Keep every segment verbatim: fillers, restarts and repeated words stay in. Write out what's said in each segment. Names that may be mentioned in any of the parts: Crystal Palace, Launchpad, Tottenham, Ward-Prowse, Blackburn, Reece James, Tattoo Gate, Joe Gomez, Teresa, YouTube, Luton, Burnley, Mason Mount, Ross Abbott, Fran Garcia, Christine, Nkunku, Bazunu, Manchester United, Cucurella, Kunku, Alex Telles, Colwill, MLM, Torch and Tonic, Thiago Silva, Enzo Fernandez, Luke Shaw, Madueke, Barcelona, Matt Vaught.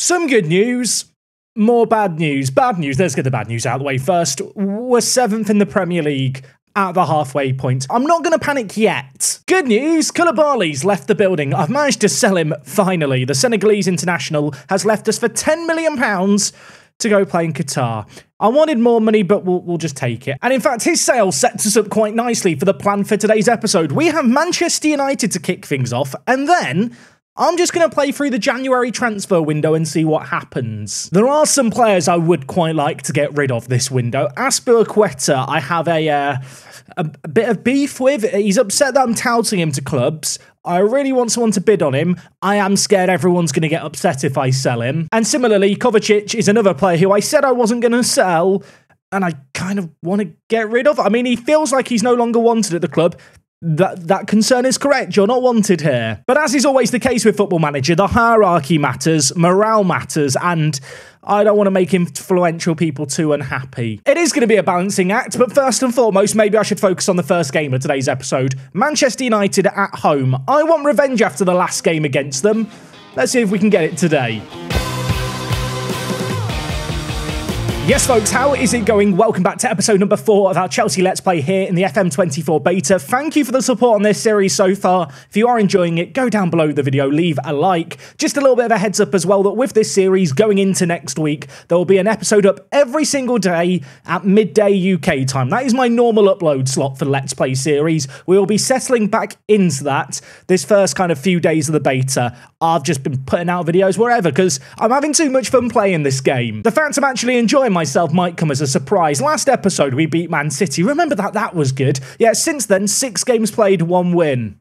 Some good news, more bad news. Bad news, let's get the bad news out of the way first. We're seventh in the Premier League at the halfway point. I'm not going to panic yet. Good news, Koulibaly's left the building. I've managed to sell him finally. The Senegalese international has left us for ten million pounds to go play in Qatar. I wanted more money, but we'll, we'll just take it. And in fact, his sale sets us up quite nicely for the plan for today's episode. We have Manchester United to kick things off, and then I'm just going to play through the January transfer window and see what happens. There are some players I would quite like to get rid of this window. Azpilicueta, I have a, uh, a, a bit of beef with. He's upset that I'm touting him to clubs. I really want someone to bid on him. I am scared everyone's going to get upset if I sell him. And similarly, Kovacic is another player who I said I wasn't going to sell, and I kind of want to get rid of. I mean, he feels like he's no longer wanted at the club. That, that concern is correct, you're not wanted here. But as is always the case with Football Manager, the hierarchy matters, morale matters, and I don't want to make influential people too unhappy. It is going to be a balancing act, but first and foremost, maybe I should focus on the first game of today's episode. Manchester United at home. I want revenge after the last game against them. Let's see if we can get it today. Yes, folks, how is it going? Welcome back to episode number four of our Chelsea Let's Play here in the F M twenty-four beta. Thank you for the support on this series so far. If you are enjoying it, go down below the video, leave a like. Just a little bit of a heads up as well that with this series going into next week, there will be an episode up every single day at midday U K time. That is my normal upload slot for the Let's Play series. We will be settling back into that this first kind of few days of the beta. I've just been putting out videos wherever because I'm having too much fun playing this game. The fact I'm actually enjoying my myself might come as a surprise. Last episode, we beat Man City. Remember that? That was good. Yeah, since then, six games played, one win.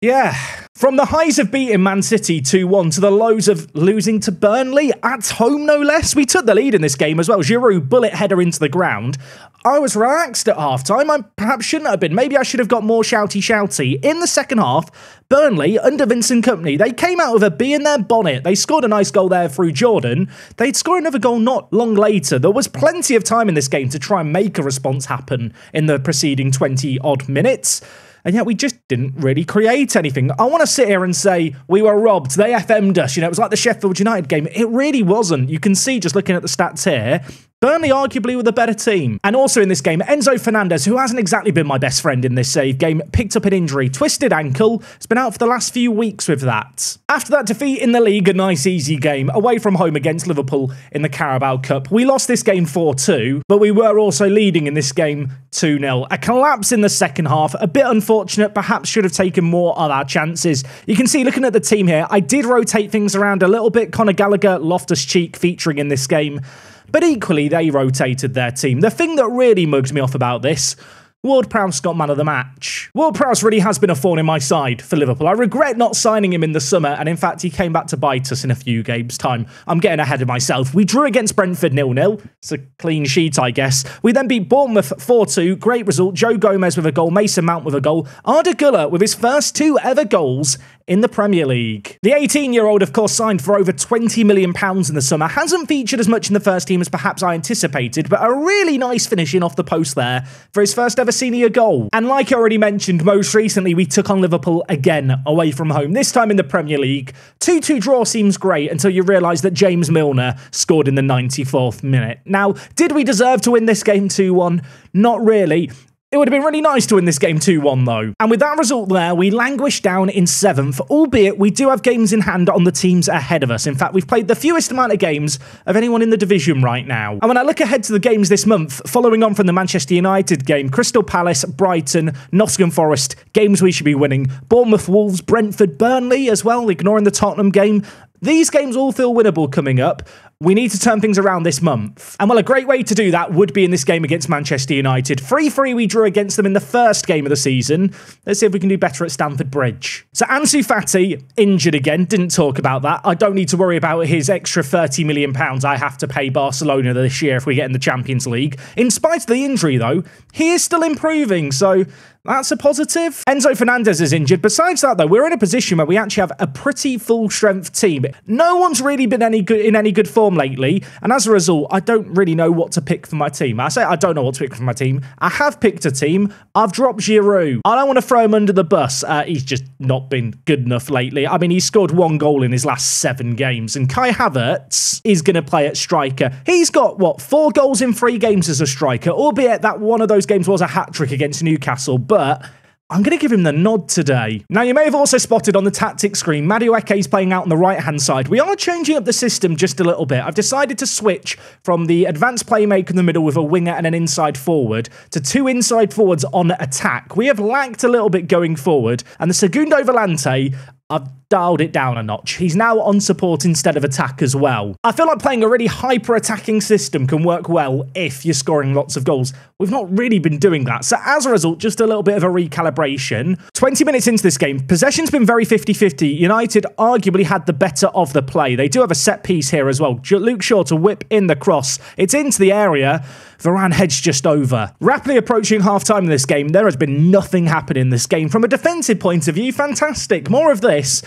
Yeah. From the highs of beating Man City two one to the lows of losing to Burnley, at home no less, we took the lead in this game as well. Giroud, bullet header into the ground. I was relaxed at half-time. I perhaps shouldn't have been. Maybe I should have got more shouty-shouty. In the second half, Burnley, under Vincent Kompany, they came out with a bee in their bonnet. They scored a nice goal there through Jordan. They'd score another goal not long later. There was plenty of time in this game to try and make a response happen in the preceding twenty-odd minutes. And yet we just didn't really create anything. I want to sit here and say we were robbed. They F M'd us. You know, it was like the Sheffield United game. It really wasn't. You can see just looking at the stats here, Burnley arguably were the better team. And also in this game, Enzo Fernandez, who hasn't exactly been my best friend in this save game, picked up an injury. Twisted ankle. It's been out for the last few weeks with that. After that defeat in the league, a nice easy game away from home against Liverpool in the Carabao Cup. We lost this game four two, but we were also leading in this game two nil. A collapse in the second half. A bit unfortunate. Perhaps should have taken more of our chances. You can see, looking at the team here, I did rotate things around a little bit. Conor Gallagher, Loftus-Cheek featuring in this game. But equally, they rotated their team. The thing that really mugs me off about this, Ward-Prowse got man of the match. Ward-Prowse really has been a thorn in my side for Liverpool. I regret not signing him in the summer, and in fact, he came back to bite us in a few games' time. I'm getting ahead of myself. We drew against Brentford nil nil. It's a clean sheet, I guess. We then beat Bournemouth four two. Great result. Joe Gomez with a goal. Mason Mount with a goal. Ardá Güler with his first two ever goals in the Premier League. The eighteen-year-old, of course, signed for over twenty million pounds in the summer. Hasn't featured as much in the first team as perhaps I anticipated, but a really nice finishing off the post there for his first ever senior goal. And like I already mentioned, most recently, we took on Liverpool again away from home, this time in the Premier League. two two draw seems great until you realise that James Milner scored in the ninety-fourth minute. Now, did we deserve to win this game two one? Not really. It would have been really nice to win this game two one, though. And with that result there, we languish down in seventh, albeit we do have games in hand on the teams ahead of us. In fact, we've played the fewest amount of games of anyone in the division right now. And when I look ahead to the games this month, following on from the Manchester United game, Crystal Palace, Brighton, Nottingham Forest, games we should be winning, Bournemouth, Wolves, Brentford, Burnley as well, ignoring the Tottenham game. These games all feel winnable coming up. We need to turn things around this month. And well, a great way to do that would be in this game against Manchester United. three three we drew against them in the first game of the season. Let's see if we can do better at Stamford Bridge. So Ansu Fati, injured again. Didn't talk about that. I don't need to worry about his extra thirty million pounds I have to pay Barcelona this year if we get in the Champions League. In spite of the injury, though, he is still improving, so that's a positive. Enzo Fernandez is injured. Besides that, though, we're in a position where we actually have a pretty full-strength team. No one's really been any good in any good form form lately, and as a result, I don't really know what to pick for my team. I say I don't know what to pick for my team. I have picked a team. I've dropped Giroud. I don't want to throw him under the bus. Uh, he's just not been good enough lately. I mean, he scored one goal in his last seven games, and Kai Havertz is going to play at striker. He's got, what, four goals in three games as a striker, albeit that one of those games was a hat-trick against Newcastle, but I'm going to give him the nod today. Now, you may have also spotted on the tactics screen, Madueke is playing out on the right-hand side. We are changing up the system just a little bit. I've decided to switch from the advanced playmaker in the middle with a winger and an inside forward to two inside forwards on attack. We have lacked a little bit going forward, and the Segundo Volante, I've dialed it down a notch. He's now on support instead of attack as well. I feel like playing a really hyper-attacking system can work well if you're scoring lots of goals. We've not really been doing that. So as a result, just a little bit of a recalibration. twenty minutes into this game, possession's been very fifty fifty. United arguably had the better of the play. They do have a set piece here as well. Luke Shaw to whip in the cross. It's into the area. Varane heads just over. Rapidly approaching half-time in this game, there has been nothing happening in this game. From a defensive point of view, fantastic. More of this.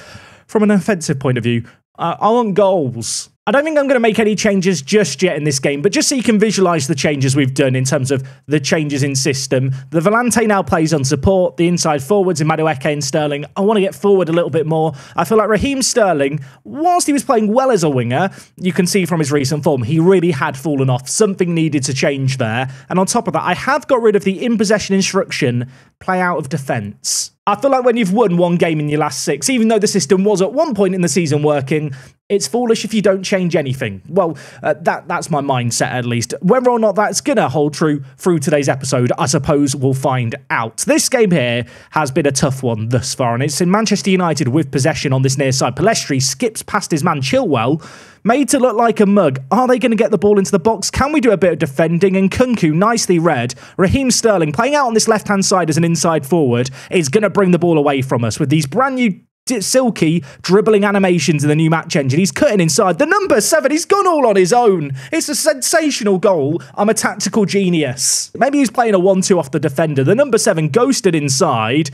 From an offensive point of view, uh, I want goals. I don't think I'm going to make any changes just yet in this game, but just so you can visualise the changes we've done in terms of the changes in system. The Volante now plays on support, the inside forwards in Madueke and Sterling. I want to get forward a little bit more. I feel like Raheem Sterling, whilst he was playing well as a winger, you can see from his recent form, he really had fallen off. Something needed to change there. And on top of that, I have got rid of the in-possession instruction, play out of defence. I feel like when you've won one game in your last six, even though the system was at one point in the season working, it's foolish if you don't change anything. Well, uh, that that's my mindset at least. Whether or not that's going to hold true through today's episode, I suppose we'll find out. This game here has been a tough one thus far, and it's in Manchester United with possession on this near side. Pelestri skips past his man Chilwell, made to look like a mug. Are they going to get the ball into the box? Can we do a bit of defending? And Kunku, nicely read. Raheem Sterling, playing out on this left-hand side as an inside forward, is going to bring the ball away from us with these brand new silky dribbling animations in the new match engine. He's cutting inside. The number seven, he's gone all on his own. It's a sensational goal. I'm a tactical genius. Maybe he's playing a one two off the defender. The number seven ghosted inside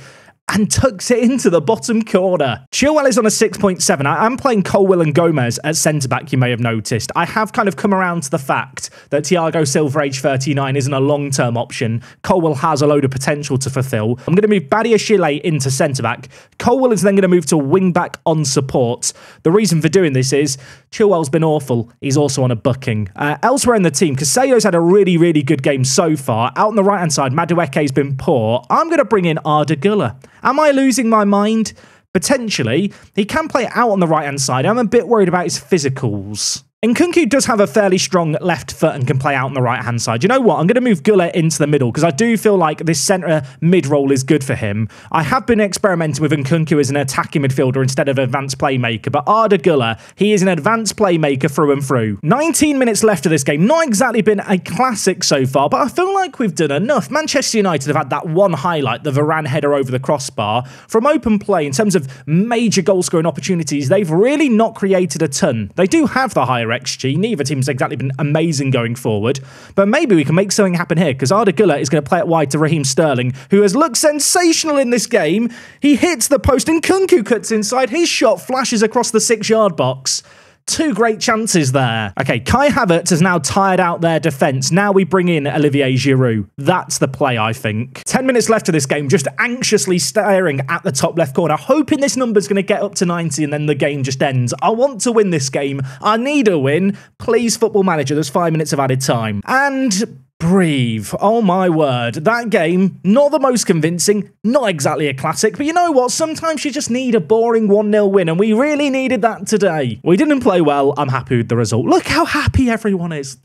and tucks it into the bottom corner. Chilwell is on a six point seven. I am playing Colwill and Gomez at centre-back, you may have noticed. I have kind of come around to the fact that Thiago Silva, age thirty-nine, isn't a long-term option. Colwill has a load of potential to fulfil. I'm going to move Badiashile into centre-back. Colwill is then going to move to wing-back on support. The reason for doing this is Chilwell's been awful. He's also on a bucking. Uh, elsewhere in the team, Casedo's had a really, really good game so far. Out on the right-hand side, Madueke's been poor. I'm going to bring in Ardá Güler. Am I losing my mind? Potentially. He can play it out on the right-hand side. I'm a bit worried about his physicals. And Nkunku does have a fairly strong left foot and can play out on the right-hand side. You know what? I'm going to move Güler into the middle because I do feel like this centre mid-roll is good for him. I have been experimenting with Nkunku as an attacking midfielder instead of advanced playmaker, but Ardá Güler, he is an advanced playmaker through and through. nineteen minutes left of this game. Not exactly been a classic so far, but I feel like we've done enough. Manchester United have had that one highlight, the Varane header over the crossbar. From open play, in terms of major goal-scoring opportunities, they've really not created a ton. They do have the higher X G. Neither team's exactly been amazing going forward, but maybe we can make something happen here because Ardá Güler is going to play it wide to Raheem Sterling, who has looked sensational in this game. He hits the post and Kunku cuts inside. His shot flashes across the six-yard box. Two great chances there. Okay, Kai Havertz has now tired out their defence. Now we bring in Olivier Giroud. That's the play, I think. Ten minutes left of this game, just anxiously staring at the top left corner, hoping this number's going to get up to ninety and then the game just ends. I want to win this game. I need a win. Please, Football Manager. There's five minutes of added time. And breathe. Oh my word. That game, not the most convincing, not exactly a classic, but you know what? Sometimes you just need a boring one nil win, and we really needed that today. We didn't play well. I'm happy with the result. Look how happy everyone is.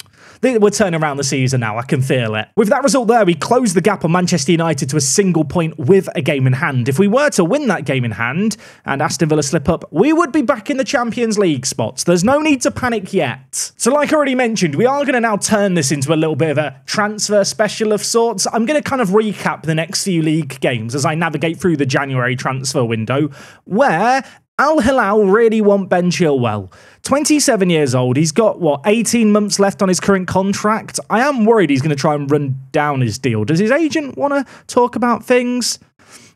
We're turning around the season now. I can feel it. With that result there, we close the gap on Manchester United to a single point with a game in hand. If we were to win that game in hand and Aston Villa slip up, we would be back in the Champions League spots. There's no need to panic yet. So like I already mentioned, we are going to now turn this into a little bit of a transfer special of sorts. I'm going to kind of recap the next few league games as I navigate through the January transfer window, where Al Hilal really want Ben Chilwell. twenty-seven years old. He's got, what, eighteen months left on his current contract? I am worried he's going to try and run down his deal. Does his agent want to talk about things?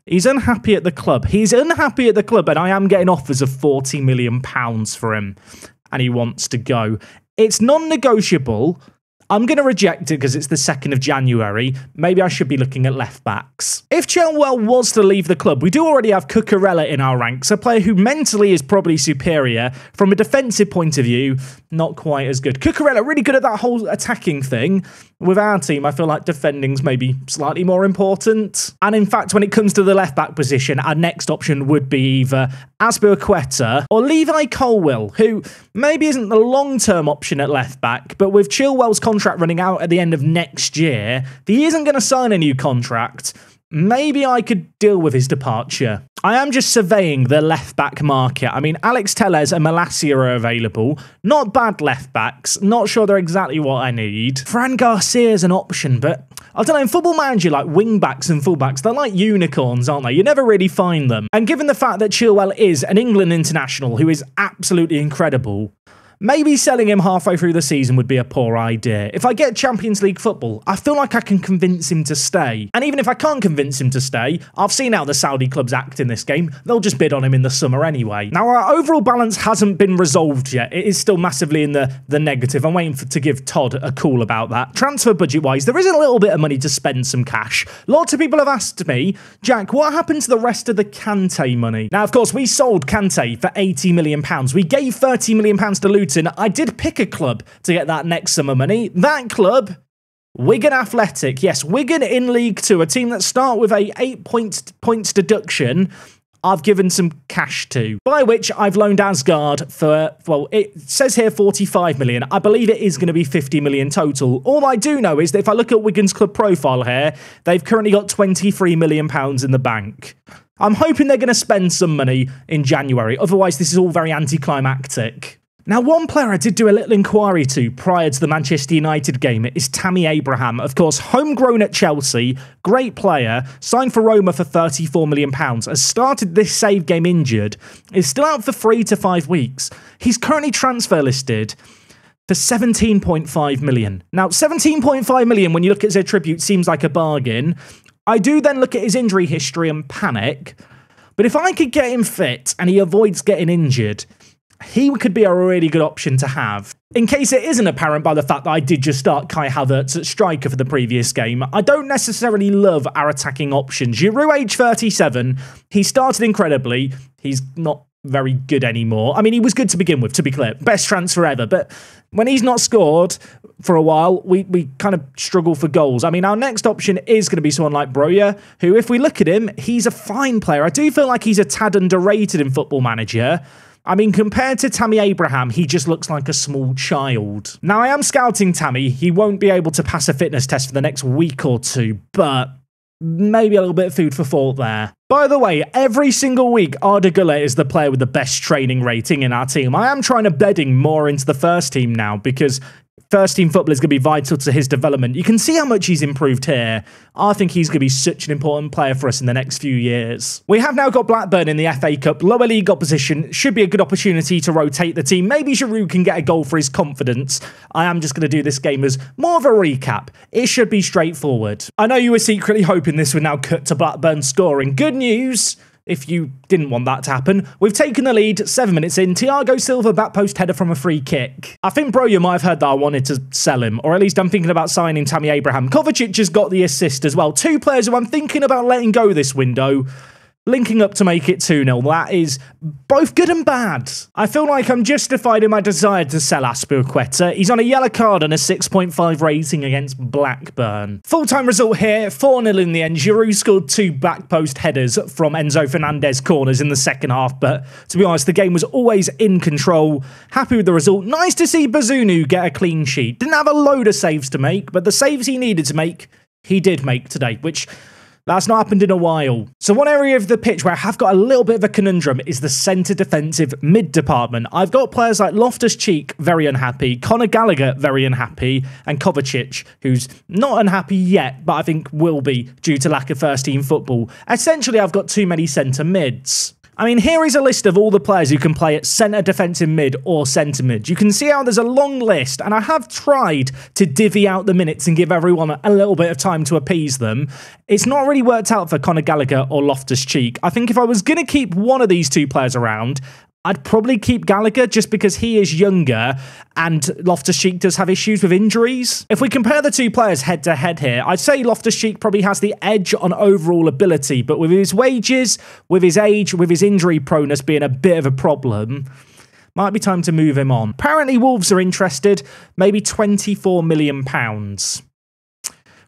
He's unhappy at the club. He's unhappy at the club, and I am getting offers of forty million pounds for him, and he wants to go. It's non-negotiable. I'm going to reject it because it's the second of January. Maybe I should be looking at left-backs. If Chilwell was to leave the club, we do already have Cucurella in our ranks, a player who mentally is probably superior. From a defensive point of view, not quite as good. Cucurella, really good at that whole attacking thing. With our team, I feel like defending's maybe slightly more important. And in fact, when it comes to the left-back position, our next option would be either Azpilicueta or Levi Colwill, who maybe isn't the long-term option at left-back, but with Chilwell's contract running out at the end of next year, if he isn't going to sign a new contract, maybe I could deal with his departure. I am just surveying the left-back market. I mean, Alex Telles and Malacia are available. Not bad left-backs. Not sure they're exactly what I need. Fran Garcia is an option, but I don't know, in Football Manager, like wing-backs and full-backs, they're like unicorns, aren't they? You never really find them. And given the fact that Chilwell is an England international who is absolutely incredible, maybe selling him halfway through the season would be a poor idea. If I get Champions League football, I feel like I can convince him to stay. And even if I can't convince him to stay, I've seen how the Saudi clubs act in this game. They'll just bid on him in the summer anyway. Now, our overall balance hasn't been resolved yet. It is still massively in the, the negative. I'm waiting for, to give Todd a call about that. Transfer budget-wise, there is a little bit of money to spend some cash. Lots of people have asked me, Jack, what happened to the rest of the Kante money? Now, of course, we sold Kante for eighty million pounds. We gave thirty million pounds to Luton. I did pick a club to get that next summer money. That club, Wigan Athletic. Yes, Wigan in League Two, a team that start with a eight point, points deduction. I've given some cash to, by which I've loaned Asgard for, well, it says here forty-five million. I believe it is going to be fifty million total. All I do know is that if I look at Wigan's club profile here, they've currently got twenty-three million pounds in the bank. I'm hoping they're going to spend some money in January. Otherwise, this is all very anticlimactic. Now, one player I did do a little inquiry to prior to the Manchester United game is Tammy Abraham. Of course, homegrown at Chelsea, great player, signed for Roma for thirty-four million pounds, has started this save game injured, is still out for three to five weeks. He's currently transfer listed for seventeen point five million pounds. Now, seventeen point five million pounds, when you look at his attributes, seems like a bargain. I do then look at his injury history and panic, but if I could get him fit and he avoids getting injured, he could be a really good option to have. In case it isn't apparent by the fact that I did just start Kai Havertz at striker for the previous game, I don't necessarily love our attacking options. Giroud, age thirty-seven, he started incredibly. He's not very good anymore. I mean, he was good to begin with, to be clear. Best transfer ever. But when he's not scored for a while, we, we kind of struggle for goals. I mean, our next option is going to be someone like Breuer, who, if we look at him, he's a fine player. I do feel like he's a tad underrated in Football Manager. I mean, compared to Tammy Abraham, he just looks like a small child. Now, I am scouting Tammy. He won't be able to pass a fitness test for the next week or two, but maybe a little bit of food for thought there. By the way, every single week, Ardá Güler is the player with the best training rating in our team. I am trying to bed him more into the first team now because first team football is going to be vital to his development. You can see how much he's improved here. I think he's going to be such an important player for us in the next few years. We have now got Blackburn in the F A Cup. Lower league opposition should be a good opportunity to rotate the team. Maybe Giroud can get a goal for his confidence. I am just going to do this game as more of a recap. It should be straightforward. I know you were secretly hoping this would now cut to Blackburn scoring. Good news, if you didn't want that to happen. We've taken the lead seven minutes in. Thiago Silva back post header from a free kick. I think Breuer might have heard that I wanted to sell him, or at least I'm thinking about signing Tammy Abraham. Kovacic has got the assist as well. Two players who I'm thinking about letting go this window, linking up to make it two nil. That is both good and bad. I feel like I'm justified in my desire to sell Azpilicueta. He's on a yellow card and a six point five rating against Blackburn. Full-time result here, four nil in the end. Giroud scored two back post headers from Enzo Fernandez corners in the second half, but to be honest, the game was always in control. Happy with the result. Nice to see Bazunu get a clean sheet. Didn't have a load of saves to make, but the saves he needed to make, he did make today, which that's not happened in a while. So one area of the pitch where I have got a little bit of a conundrum is the centre defensive mid department. I've got players like Loftus-Cheek, very unhappy, Conor Gallagher, very unhappy, and Kovacic, who's not unhappy yet, but I think will be due to lack of first-team football. Essentially, I've got too many centre mids. I mean, here is a list of all the players who can play at centre defensive mid or centre mid. You can see how there's a long list, and I have tried to divvy out the minutes and give everyone a little bit of time to appease them. It's not really worked out for Conor Gallagher or Loftus-Cheek. I think if I was going to keep one of these two players around, I'd probably keep Gallagher just because he is younger and Loftus-Cheek does have issues with injuries. If we compare the two players head to head here, I'd say Loftus-Cheek probably has the edge on overall ability, but with his wages, with his age, with his injury proneness being a bit of a problem, might be time to move him on. Apparently Wolves are interested, maybe twenty-four million pounds.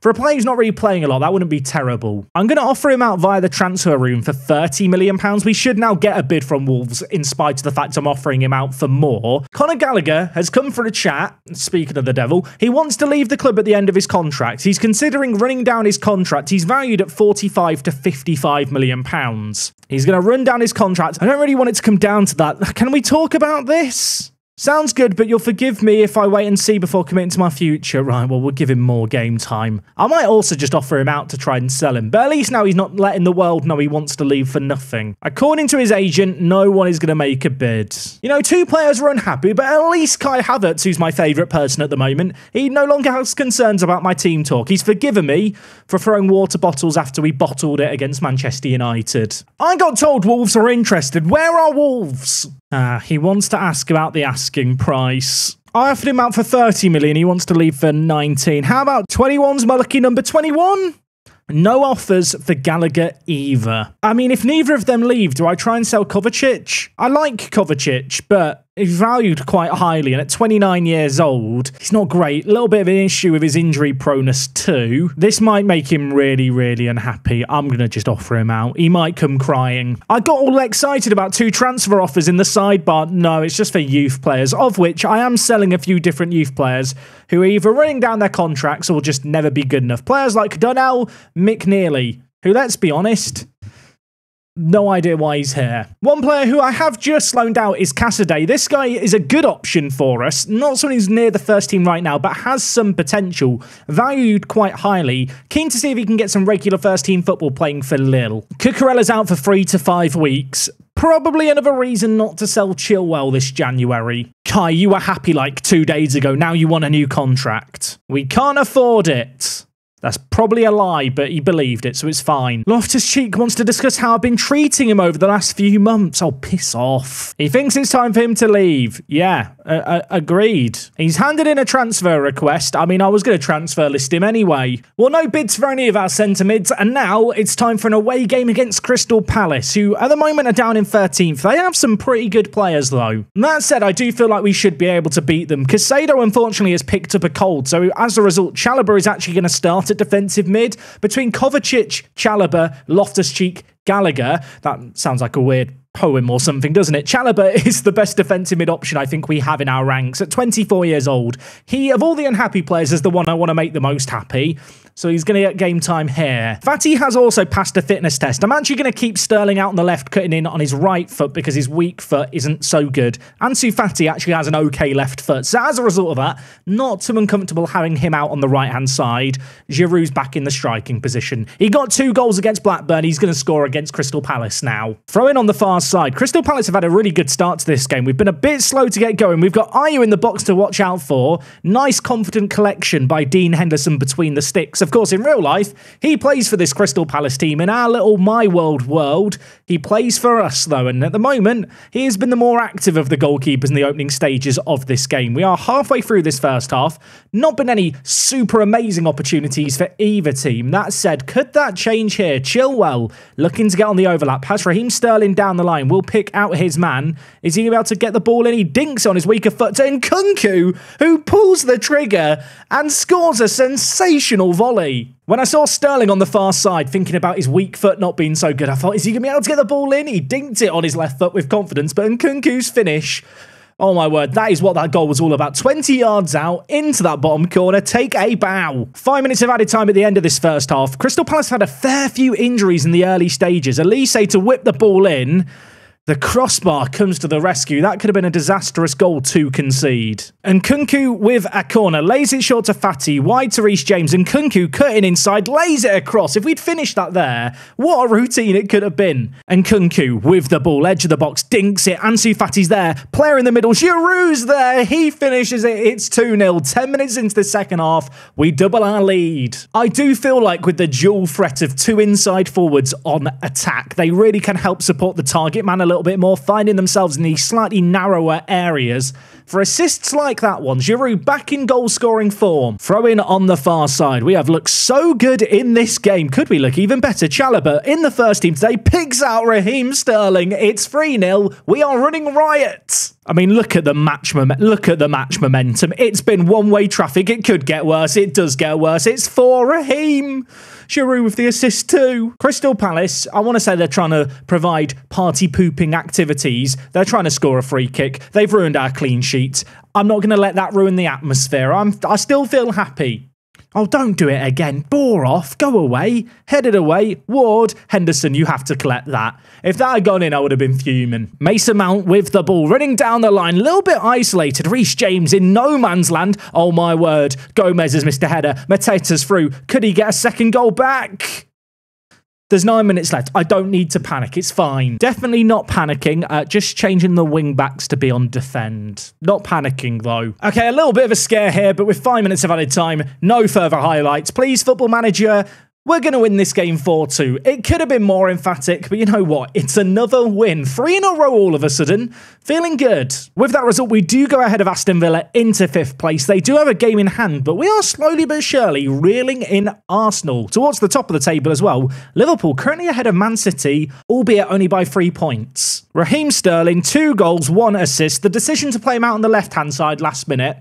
For a player who's not really playing a lot, that wouldn't be terrible. I'm going to offer him out via the transfer room for thirty million pounds. We should now get a bid from Wolves in spite of the fact I'm offering him out for more. Conor Gallagher has come for a chat. Speaking of the devil, he wants to leave the club at the end of his contract. He's considering running down his contract. He's valued at forty-five to fifty-five million pounds. He's going to run down his contract. I don't really want it to come down to that. Can we talk about this? Sounds good, but you'll forgive me if I wait and see before committing to my future. Right, well, we'll give him more game time. I might also just offer him out to try and sell him, but at least now he's not letting the world know he wants to leave for nothing. According to his agent, no one is going to make a bid. You know, two players were unhappy, but at least Kai Havertz, who's my favourite person at the moment, he no longer has concerns about my team talk. He's forgiven me for throwing water bottles after we bottled it against Manchester United. I got told Wolves are interested. Where are Wolves? Ah, uh, he wants to ask about the asking price. I offered him out for thirty million. He wants to leave for nineteen. How about twenty-one's my lucky number, twenty-one? No offers for Gallagher either. I mean, if neither of them leave, do I try and sell Kovacic? I like Kovacic, but he's valued quite highly, and at twenty-nine years old, he's not great. A little bit of an issue with his injury proneness too. This might make him really, really unhappy. I'm going to just offer him out. He might come crying. I got all excited about two transfer offers in the sidebar. No, it's just for youth players, of which I am selling a few different youth players who are either running down their contracts or just never be good enough. Players like Donnell McNeely, who, let's be honest, no idea why he's here. One player who I have just loaned out is Cassidy. This guy is a good option for us. Not someone who's near the first team right now, but has some potential. Valued quite highly. Keen to see if he can get some regular first team football playing for Lille. Cucurella's out for three to five weeks. Probably another reason not to sell Chilwell this January. Kai, you were happy like two days ago. Now you want a new contract. We can't afford it. That's probably a lie, but he believed it, so it's fine. Loftus-Cheek wants to discuss how I've been treating him over the last few months. Oh, piss off. He thinks it's time for him to leave. Yeah, uh, uh, agreed. He's handed in a transfer request. I mean, I was going to transfer list him anyway. Well, no bids for any of our centre mids, and now it's time for an away game against Crystal Palace, who at the moment are down in thirteenth. They have some pretty good players, though. And that said, I do feel like we should be able to beat them. Casado, unfortunately, has picked up a cold, so as a result, Chalobah is actually going to start at defensive mid between Kovacic, Chalobah, Loftus-Cheek, Gallagher. That sounds like a weird poem or something, doesn't it? Chalobah is the best defensive mid option I think we have in our ranks. At twenty-four years old, he, of all the unhappy players, is the one I want to make the most happy. So he's going to get game time here. Fati has also passed a fitness test. I'm actually going to keep Sterling out on the left, cutting in on his right foot because his weak foot isn't so good. Ansu Fati actually has an okay left foot. So as a result of that, not too uncomfortable having him out on the right-hand side. Giroud's back in the striking position. He got two goals against Blackburn. He's going to score against Crystal Palace now. Throw in on the far side. Crystal Palace have had a really good start to this game. We've been a bit slow to get going. We've got Ayew in the box to watch out for. Nice confident collection by Dean Henderson between the sticks. Of course, in real life, he plays for this Crystal Palace team. In our little My World world, he plays for us, though. And at the moment, he has been the more active of the goalkeepers in the opening stages of this game. We are halfway through this first half. Not been any super amazing opportunities for either team. That said, could that change here? Chilwell looking to get on the overlap. Has Raheem Sterling down the line. Will pick out his man. Is he able to get the ball in? He dinks on his weaker foot to Nkunku, who pulls the trigger and scores a sensational volley. When I saw Sterling on the far side, thinking about his weak foot not being so good, I thought, is he going to be able to get the ball in? He dinked it on his left foot with confidence, but Nkunku's finish, oh my word, that is what that goal was all about. twenty yards out, into that bottom corner, take a bow. Five minutes of added time at the end of this first half. Crystal Palace had a fair few injuries in the early stages. Elise to whip the ball in. The crossbar comes to the rescue. That could have been a disastrous goal to concede. And Kunku with a corner. Lays it short to Fati. Wide to Reece James. And Kunku cutting inside. Lays it across. If we'd finished that there, what a routine it could have been. And Kunku with the ball. Edge of the box. Dinks it. Ansu Fati's there. Player in the middle. Giroud's there. He finishes it. It's two nil. Ten minutes into the second half. We double our lead. I do feel like with the dual threat of two inside forwards on attack, they really can help support the target man a little bit more, finding themselves in these slightly narrower areas. For assists like that one, Giroud back in goal-scoring form. Throw in on the far side. We have looked so good in this game. Could we look even better? Chalobah in the first team today picks out Raheem Sterling. It's three nil. We are running riot. I mean, look at the match moment. Look at the match momentum. It's been one-way traffic. It could get worse. It does get worse. It's for Raheem. Giroud with the assist too. Crystal Palace, I want to say they're trying to provide party-pooping activities. They're trying to score a free kick. They've ruined our clean sheet. I'm not going to let that ruin the atmosphere. I'm, I still feel happy. Oh, don't do it again. Bore off. Go away. Headed away. Ward. Henderson, you have to collect that. If that had gone in, I would have been fuming. Mason Mount with the ball. Running down the line. A little bit isolated. Reece James in no man's land. Oh, my word. Gomez has missed a header. Mateta's through. Could he get a second goal back? There's nine minutes left. I don't need to panic. It's fine. Definitely not panicking. Uh, just changing the wing-backs to be on defend. Not panicking, though. Okay, a little bit of a scare here, but with five minutes of added time, no further highlights. Please, Football Manager, we're going to win this game four two. It could have been more emphatic, but you know what? It's another win. Three in a row all of a sudden. Feeling good. With that result, we do go ahead of Aston Villa into fifth place. They do have a game in hand, but we are slowly but surely reeling in Arsenal. Towards the top of the table as well, Liverpool currently ahead of Man City, albeit only by three points. Raheem Sterling, two goals, one assist. The decision to play him out on the left-hand side last minute,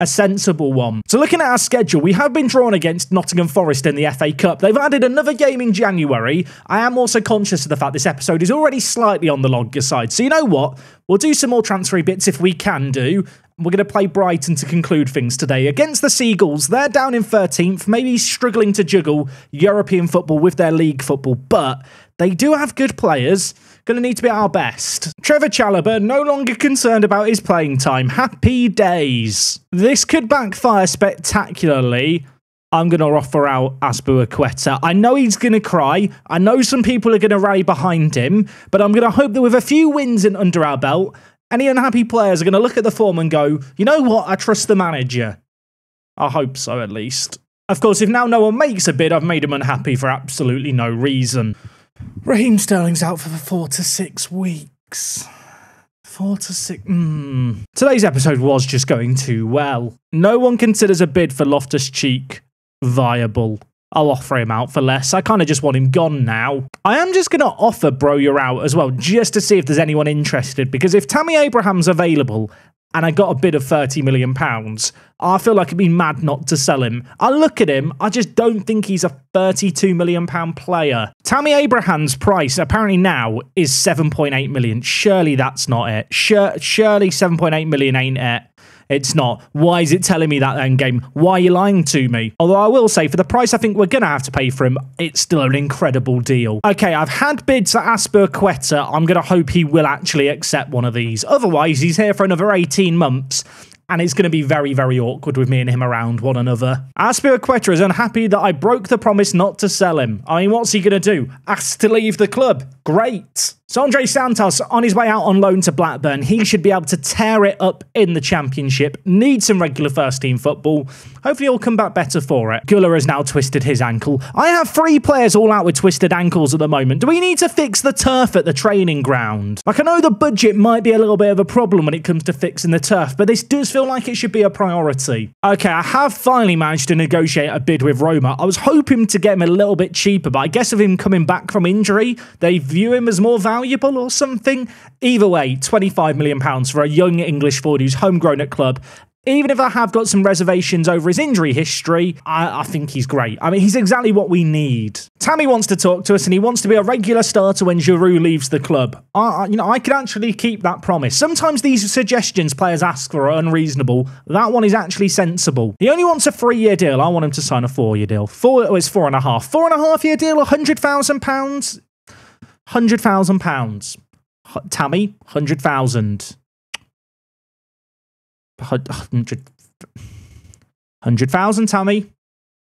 a sensible one. So looking at our schedule, we have been drawn against Nottingham Forest in the F A Cup. They've added another game in January. I am also conscious of the fact this episode is already slightly on the longer side. So you know what? We'll do some more transfery bits if we can do. We're going to play Brighton to conclude things today against the Seagulls. They're down in thirteenth, maybe struggling to juggle European football with their league football, but they do have good players. Going to need to be at our best. Trevor Chalobah, no longer concerned about his playing time. Happy days. This could backfire spectacularly. I'm going to offer out Azpilicueta. I know he's going to cry. I know some people are going to rally behind him, but I'm going to hope that with a few wins in under our belt, any unhappy players are going to look at the form and go, you know what, I trust the manager. I hope so, at least. Of course, if now no one makes a bid, I've made him unhappy for absolutely no reason. Raheem Sterling's out for four to six weeks. Four to six... Mm. Today's episode was just going too well. No one considers a bid for Loftus-Cheek viable. I'll offer him out for less. I kind of just want him gone now. I am just going to offer Bro You're Out as well, just to see if there's anyone interested, because if Tammy Abraham's available and I got a bid of thirty million pounds, I feel like it'd be mad not to sell him. I look at him, I just don't think he's a thirty-two million pound player. Tammy Abraham's price apparently now is seven point eight million pounds. Surely that's not it. Sure, surely seven point eight million pounds ain't it. It's not. Why is it telling me that then, game? Why are you lying to me? Although I will say, for the price I think we're going to have to pay for him, it's still an incredible deal. Okay, I've had bids at Azpilicueta. I'm going to hope he will actually accept one of these. Otherwise, he's here for another eighteen months, and it's going to be very, very awkward with me and him around one another. Azpilicueta is unhappy that I broke the promise not to sell him. I mean, what's he going to do? Asked to leave the club. Great. So Andre Santos on his way out on loan to Blackburn. He should be able to tear it up in the Championship. Need some regular first team football. Hopefully he'll come back better for it. Güler has now twisted his ankle. I have three players all out with twisted ankles at the moment. Do we need to fix the turf at the training ground? Like, I know the budget might be a little bit of a problem when it comes to fixing the turf, but this does feel like it should be a priority. Okay, I have finally managed to negotiate a bid with Roma. I was hoping to get him a little bit cheaper, but I guess of him coming back from injury, they view him as more valuable. Valuable or something. Either way, twenty-five million pounds for a young English forward who's homegrown at club. Even if I have got some reservations over his injury history, I, I think he's great. I mean, he's exactly what we need. Tammy wants to talk to us, and he wants to be a regular starter when Giroud leaves the club. I, you know, I could actually keep that promise. Sometimes these suggestions players ask for are unreasonable. That one is actually sensible. He only wants a three-year deal. I want him to sign a four-year deal. Four oh, it's four and a half. Four and a half year deal, one hundred thousand pounds. one hundred thousand pounds. Tammy, one hundred thousand. one hundred thousand, Tammy.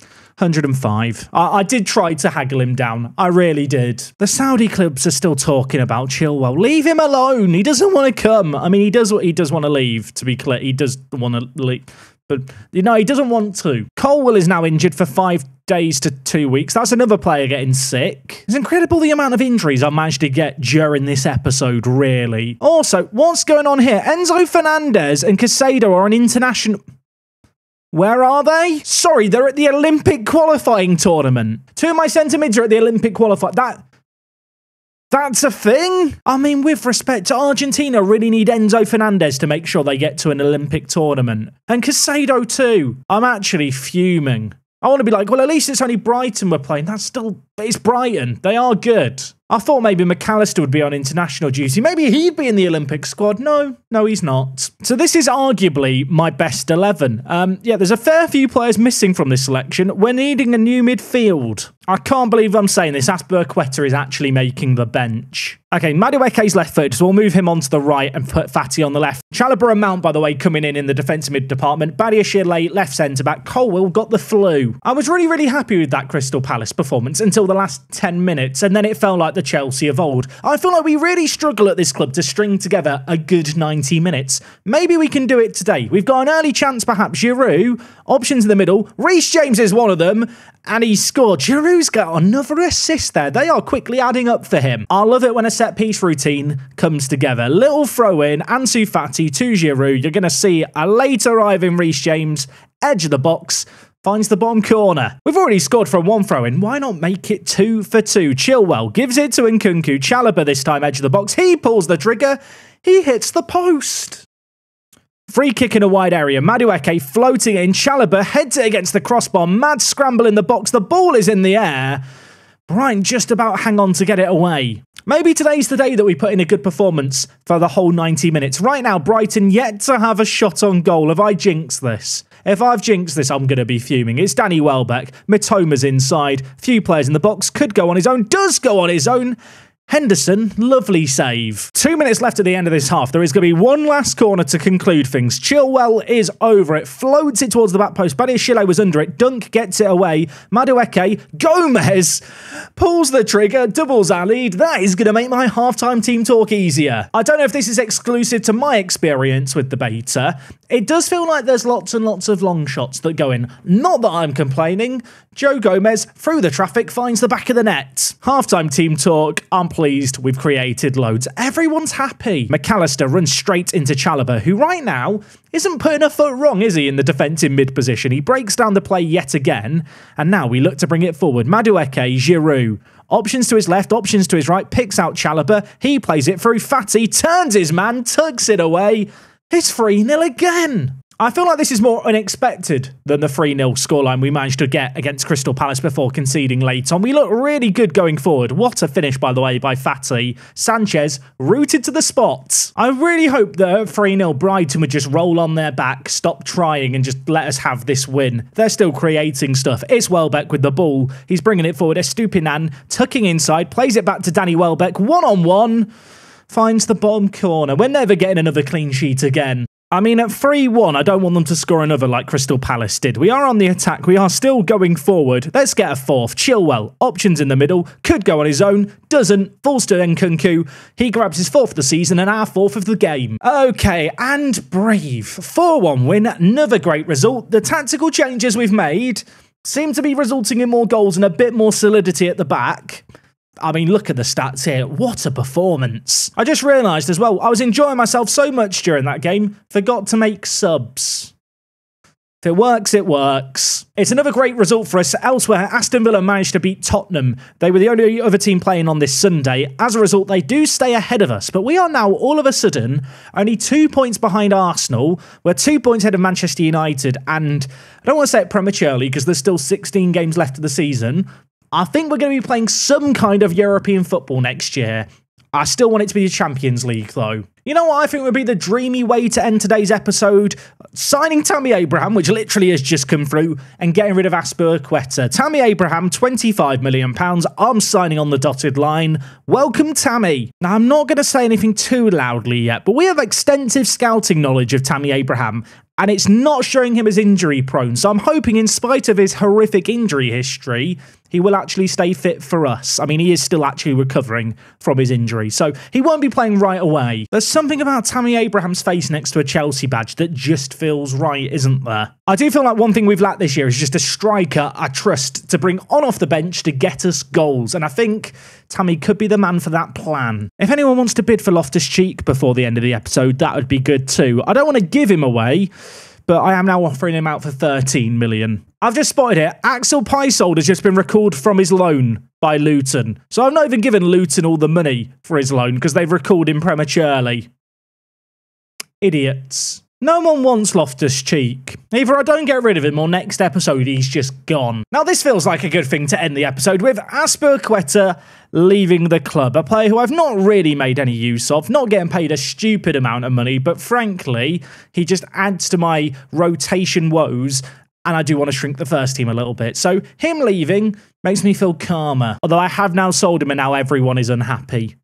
one hundred and five. I, I did try to haggle him down. I really did. The Saudi clubs are still talking about Chilwell. Leave him alone. He doesn't want to come. I mean, he does, he does want to leave, to be clear. He does want to leave. But, you know, he doesn't want to. Colwill is now injured for five days to two weeks. That's another player getting sick. It's incredible the amount of injuries I've managed to get during this episode, really. Also, what's going on here? Enzo Fernandez and Casado are an international... Where are they? Sorry, they're at the Olympic qualifying tournament. Two of my centre mids are at the Olympic qualifying... That... That's a thing? I mean, with respect to Argentina, really need Enzo Fernandez to make sure they get to an Olympic tournament. And Casado too. I'm actually fuming. I want to be like, well, at least it's only Brighton we're playing. That's still... It's Brighton. They are good. I thought maybe McAllister would be on international duty. Maybe he'd be in the Olympic squad. No, no, he's not. So this is arguably my best eleven. Um, yeah, there's a fair few players missing from this selection. We're needing a new midfield. I can't believe I'm saying this. Azpilicueta is actually making the bench. Okay, Madueke's left foot, so we'll move him onto the right and put Fati on the left. Chalobah and Mount, by the way, coming in in the defensive mid department. Badiashile, left centre-back. Colwill got the flu. I was really, really happy with that Crystal Palace performance until the last ten minutes, and then it felt like the Chelsea of old. I feel like we really struggle at this club to string together a good ninety minutes. Maybe we can do it today. We've got an early chance, perhaps. Giroud, options in the middle. Reece James is one of them, and he scored. Giroud's got another assist there. They are quickly adding up for him. I love it when a set-piece routine comes together. Little throw-in, Ansu Fati to Giroud. You're going to see a late-arriving Reece James, edge of the box, finds the bottom corner. We've already scored from one throw-in. Why not make it two for two? Chilwell gives it to Nkunku. Chalobah this time, edge of the box. He pulls the trigger. He hits the post. Free kick in a wide area. Madueke floating in. Chalobah heads it against the crossbar. Mad scramble in the box. The ball is in the air. Brighton just about hang on to get it away. Maybe today's the day that we put in a good performance for the whole ninety minutes. Right now, Brighton yet to have a shot on goal. Have I jinxed this? If I've jinxed this, I'm going to be fuming. It's Danny Welbeck. Mitoma's inside. Few players in the box. Could go on his own. Does go on his own. Henderson, lovely save. Two minutes left at the end of this half. There is going to be one last corner to conclude things. Chilwell is over it, floats it towards the back post. Badiashile was under it. Dunk gets it away. Madueke, Gomez pulls the trigger, doubles our lead. That is going to make my half-time team talk easier. I don't know if this is exclusive to my experience with the beta. It does feel like there's lots and lots of long shots that go in. Not that I'm complaining. Joe Gomez, through the traffic, finds the back of the net. Half-time team talk. I'm pleased we've created loads. Everyone's happy. McAllister runs straight into Chalobah, who right now isn't putting a foot wrong, is he, in the defensive mid position? He breaks down the play yet again, and now we look to bring it forward. Madueke, Giroud. Options to his left, options to his right, picks out Chalobah. He plays it through Fati, turns his man, tucks it away. It's three nil again. I feel like this is more unexpected than the three nil scoreline we managed to get against Crystal Palace before conceding late on. We look really good going forward. What a finish, by the way, by Fati. Sanchez rooted to the spot. I really hope that at three nil, Brighton would just roll on their back, stop trying, and just let us have this win. They're still creating stuff. It's Welbeck with the ball. He's bringing it forward. Estupiñán tucking inside, plays it back to Danny Welbeck. One-on-one, finds the bottom corner. We're never getting another clean sheet again. I mean, at three one, I don't want them to score another like Crystal Palace did. We are on the attack. We are still going forward. Let's get a fourth. Chilwell. Options in the middle. Could go on his own. Doesn't. Falls to Nkunku. He grabs his fourth of the season and our fourth of the game. Okay, and brave. four one win. Another great result. The tactical changes we've made seem to be resulting in more goals and a bit more solidity at the back. I mean, look at the stats here. What a performance. I just realised as well, I was enjoying myself so much during that game, forgot to make subs. If it works, it works. It's another great result for us. Elsewhere, Aston Villa managed to beat Tottenham. They were the only other team playing on this Sunday. As a result, they do stay ahead of us. But we are now, all of a sudden, only two points behind Arsenal. We're two points ahead of Manchester United. And I don't want to say it prematurely because there's still sixteen games left of the season. I think we're going to be playing some kind of European football next year. I still want it to be the Champions League, though. You know what I think would be the dreamy way to end today's episode? Signing Tammy Abraham, which literally has just come through, and getting rid of Azpilicueta. Tammy Abraham, twenty-five million pounds. I'm signing on the dotted line. Welcome, Tammy. Now, I'm not going to say anything too loudly yet, but we have extensive scouting knowledge of Tammy Abraham, and it's not showing him as injury prone. So I'm hoping in spite of his horrific injury history, he will actually stay fit for us. I mean, he is still actually recovering from his injury, so he won't be playing right away. There's something about Tammy Abraham's face next to a Chelsea badge that just feels right, isn't there? I do feel like one thing we've lacked this year is just a striker I trust to bring on off the bench to get us goals, and I think Tammy could be the man for that plan. If anyone wants to bid for Loftus-Cheek before the end of the episode, that would be good too. I don't want to give him away, but I am now offering him out for thirteen million. I've just spotted it. Axel Pisold has just been recalled from his loan by Luton. So I've not even given Luton all the money for his loan because they've recalled him prematurely. Idiots. No one wants Loftus-Cheek. Either I don't get rid of him or next episode he's just gone. Now this feels like a good thing to end the episode with. Azpilicueta leaving the club. A player who I've not really made any use of. Not getting paid a stupid amount of money. But frankly, he just adds to my rotation woes. And I do want to shrink the first team a little bit. So him leaving makes me feel calmer. Although I have now sold him and now everyone is unhappy.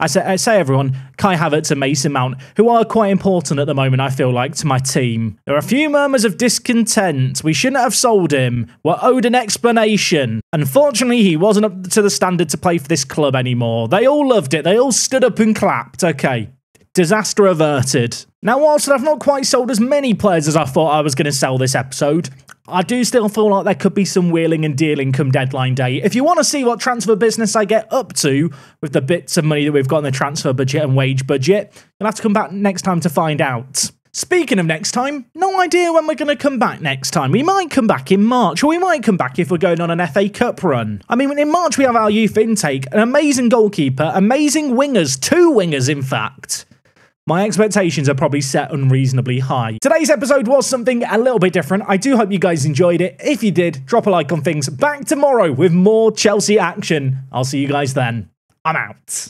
I say, I say everyone, Kai Havertz and Mason Mount, who are quite important at the moment, I feel like, to my team. There are a few murmurs of discontent. We shouldn't have sold him. We're owed an explanation. Unfortunately, he wasn't up to the standard to play for this club anymore. They all loved it. They all stood up and clapped. Okay. Disaster averted. Now, whilst I've not quite sold as many players as I thought I was going to sell this episode, I do still feel like there could be some wheeling and dealing come deadline day. If you want to see what transfer business I get up to with the bits of money that we've got in the transfer budget and wage budget, you'll have to come back next time to find out. Speaking of next time, no idea when we're going to come back next time. We might come back in March, or we might come back if we're going on an F A Cup run. I mean, in March we have our youth intake, an amazing goalkeeper, amazing wingers, two wingers in fact. My expectations are probably set unreasonably high. Today's episode was something a little bit different. I do hope you guys enjoyed it. If you did, drop a like on things. Back tomorrow with more Chelsea action. I'll see you guys then. I'm out.